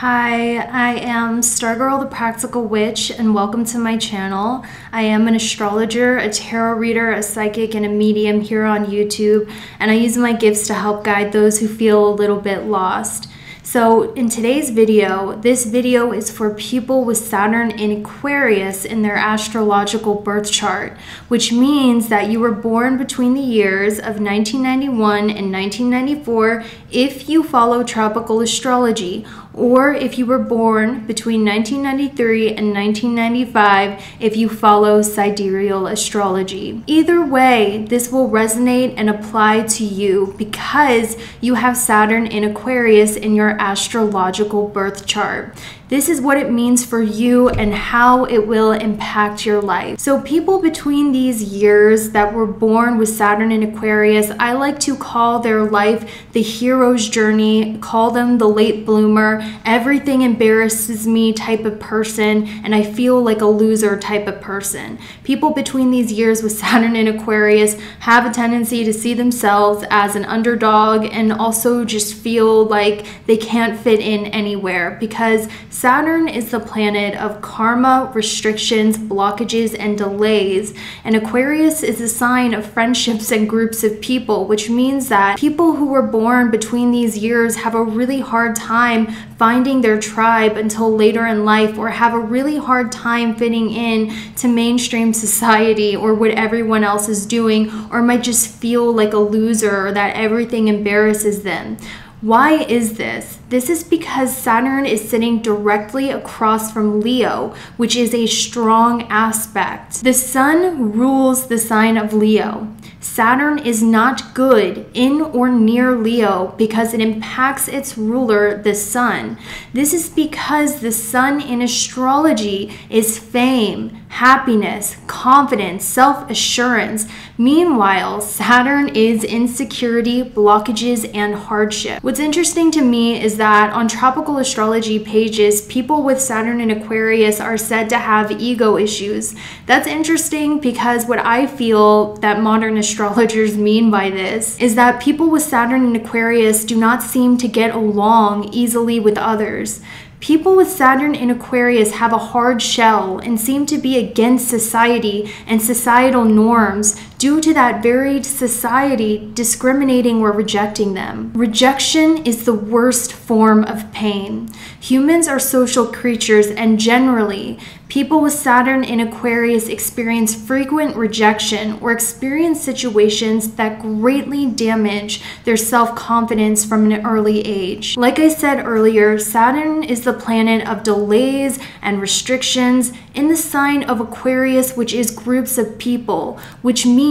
Hi, I am Stargirl the Practical Witch, and welcome to my channel. I am an astrologer, a tarot reader, a psychic, and a medium here on YouTube, and I use my gifts to help guide those who feel a little bit lost. So in today's video, this video is for people with Saturn in Aquarius in their astrological birth chart, which means that you were born between the years of 1991 and 1994 if you follow tropical astrology, or if you were born between 1993 and 1995 if you follow sidereal astrology. Either way, this will resonate and apply to you because you have Saturn in Aquarius in your astrological birth chart. This is what it means for you and how it will impact your life. So people between these years that were born with Saturn in Aquarius, I like to call their life the hero's journey, call them the late bloomer, everything embarrasses me type of person, and I feel like a loser type of person. People between these years with Saturn in Aquarius have a tendency to see themselves as an underdog and also just feel like they can't fit in anywhere, because Saturn is the planet of karma, restrictions, blockages, and delays, and Aquarius is a sign of friendships and groups of people, which means that people who were born between these years have a really hard time finding their tribe until later in life, or have a really hard time fitting in to mainstream society or what everyone else is doing, or might just feel like a loser or that everything embarrasses them. Why is this? This is because Saturn is sitting directly across from Leo, which is a strong aspect. The Sun rules the sign of Leo. Saturn is not good in or near Leo because it impacts its ruler, the Sun. This is because the Sun in astrology is fame, happiness, confidence, self-assurance. Meanwhile, Saturn is insecurity, blockages, and hardship. What's interesting to me is that on tropical astrology pages, people with Saturn in Aquarius are said to have ego issues. That's interesting because what I feel that modern astrologers mean by this is that people with Saturn in Aquarius do not seem to get along easily with others. People with Saturn in Aquarius have a hard shell and seem to be against society and societal norms due to that very society discriminating or rejecting them. Rejection is the worst form of pain. Humans are social creatures, and generally, people with Saturn in Aquarius experience frequent rejection or experience situations that greatly damage their self-confidence from an early age. Like I said earlier, Saturn is the planet of delays and restrictions in the sign of Aquarius, which is groups of people, which means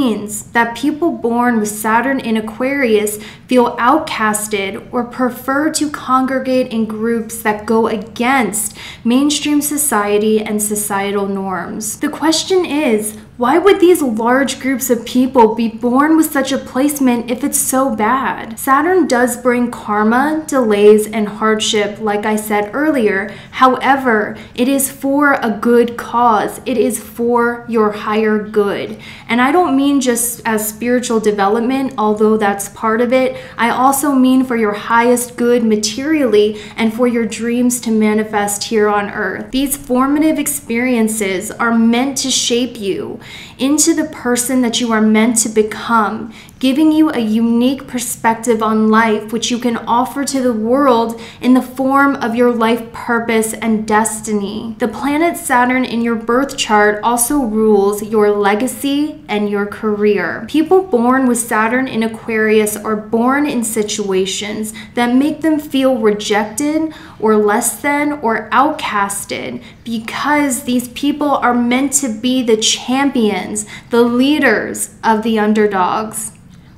that people born with Saturn in Aquarius feel outcasted or prefer to congregate in groups that go against mainstream society and societal norms. The question is, why would these large groups of people be born with such a placement if it's so bad? Saturn does bring karma, delays, and hardship, like I said earlier. However, it is for a good cause. It is for your higher good. And I don't mean just as spiritual development, although that's part of it. I also mean for your highest good materially and for your dreams to manifest here on Earth. These formative experiences are meant to shape you into the person that you are meant to become, giving you a unique perspective on life, which you can offer to the world in the form of your life purpose and destiny. The planet Saturn in your birth chart also rules your legacy and your career. People born with Saturn in Aquarius are born in situations that make them feel rejected or less than or outcasted, because these people are meant to be the champions, the leaders of the underdogs.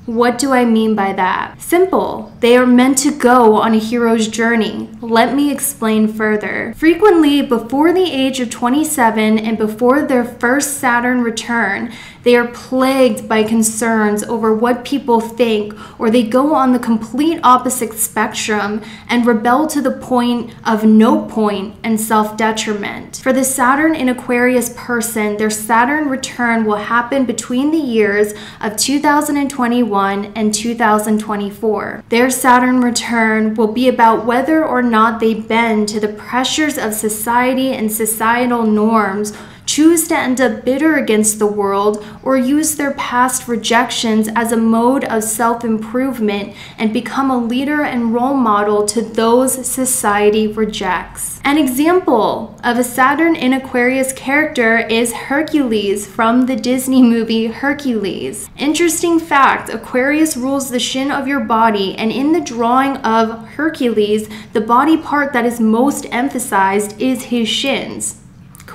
What do I mean by that? Simple. They are meant to go on a hero's journey. Let me explain further. Frequently, before the age of 27 and before their first Saturn return, they are plagued by concerns over what people think, or they go on the complete opposite spectrum and rebel to the point of no point and self-detriment. For the Saturn in Aquarius person, their Saturn return will happen between the years of 2021 2021 and 2024. Their Saturn return will be about whether or not they bend to the pressures of society and societal norms, choose to end up bitter against the world, or use their past rejections as a mode of self-improvement and become a leader and role model to those society rejects. An example of a Saturn in Aquarius character is Hercules from the Disney movie Hercules. Interesting fact, Aquarius rules the shin of your body, and in the drawing of Hercules, the body part that is most emphasized is his shins.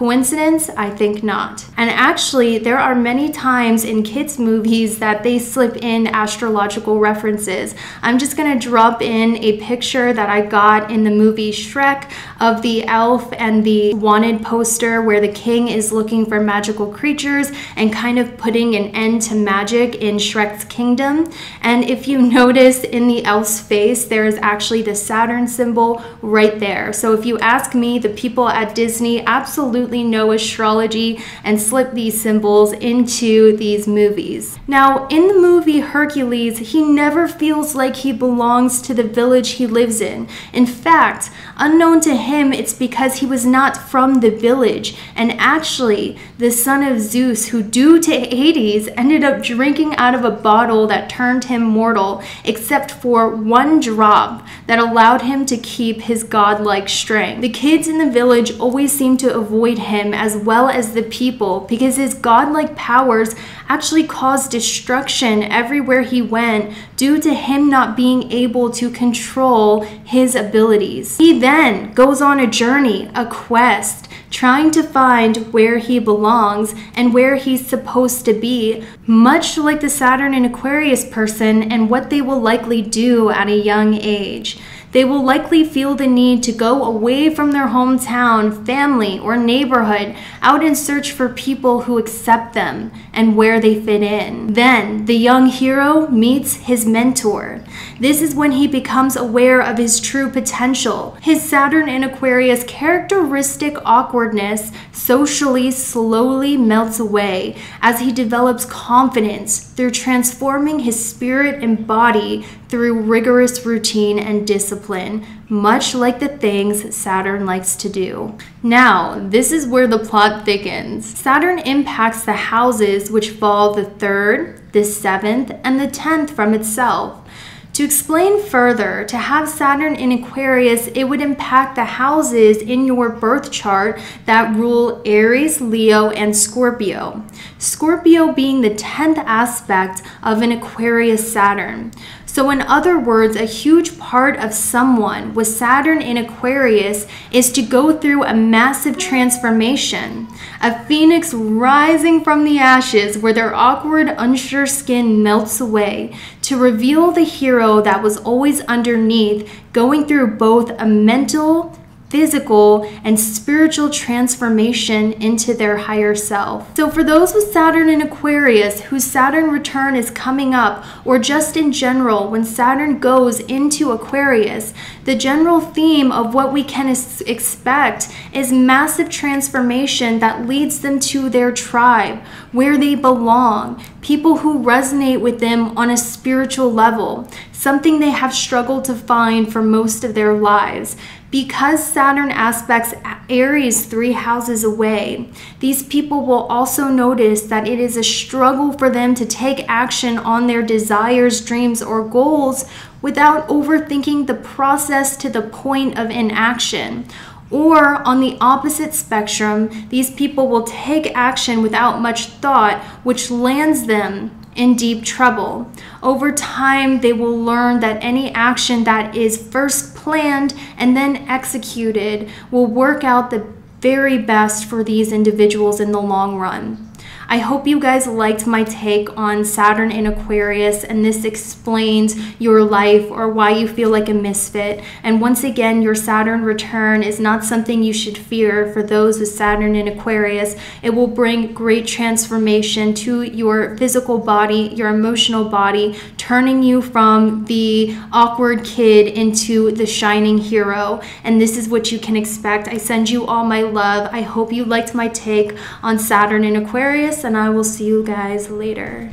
Coincidence? I think not. And actually, there are many times in kids' movies that they slip in astrological references. I'm just gonna drop in a picture that I got in the movie Shrek of the elf and the wanted poster where the king is looking for magical creatures and kind of putting an end to magic in Shrek's kingdom. And if you notice in the elf's face, there is actually the Saturn symbol right there. So if you ask me, the people at Disney absolutely know astrology and slip these symbols into these movies. Now, in the movie Hercules, he never feels like he belongs to the village he lives in. In fact, unknown to him, it's because he was not from the village, and actually, the son of Zeus, who due to Hades, ended up drinking out of a bottle that turned him mortal, except for one drop that allowed him to keep his godlike strength. The kids in the village always seem to avoid him as well as the people because his godlike powers actually caused destruction everywhere he went due to him not being able to control his abilities. He then goes on a journey, a quest, trying to find where he belongs and where he's supposed to be, much like the Saturn in Aquarius person and what they will likely do at a young age. They will likely feel the need to go away from their hometown, family, or neighborhood out in search for people who accept them and where they fit in. Then, the young hero meets his mentor. This is when he becomes aware of his true potential. His Saturn in Aquarius characteristic awkwardness socially slowly melts away as he develops confidence through transforming his spirit and body through rigorous routine and discipline, much like the things Saturn likes to do. Now, this is where the plot thickens. Saturn impacts the houses which fall the 3rd, the 7th, and the 10th from itself. To explain further, to have Saturn in Aquarius, it would impact the houses in your birth chart that rule Aries, Leo, and Scorpio. Scorpio being the 10th aspect of an Aquarius Saturn. So in other words, a huge part of someone with Saturn in Aquarius is to go through a massive transformation, a phoenix rising from the ashes where their awkward, unsure skin melts away to reveal the hero that was always underneath, going through both a mental, physical, and spiritual transformation into their higher self. So for those with Saturn in Aquarius whose Saturn return is coming up, or just in general when Saturn goes into Aquarius, the general theme of what we can expect is massive transformation that leads them to their tribe, where they belong, people who resonate with them on a spiritual level, something they have struggled to find for most of their lives. Because Saturn aspects Aries 3 houses away, these people will also notice that it is a struggle for them to take action on their desires, dreams, or goals without overthinking the process to the point of inaction. Or on the opposite spectrum, these people will take action without much thought, which lands them in deep trouble. Over time, they will learn that any action that is first planned and then executed will work out the very best for these individuals in the long run. I hope you guys liked my take on Saturn in Aquarius and this explains your life or why you feel like a misfit. And once again, your Saturn return is not something you should fear for those with Saturn in Aquarius. It will bring great transformation to your physical body, your emotional body, turning you from the awkward kid into the shining hero. And this is what you can expect. I send you all my love. I hope you liked my take on Saturn in Aquarius. And I will see you guys later.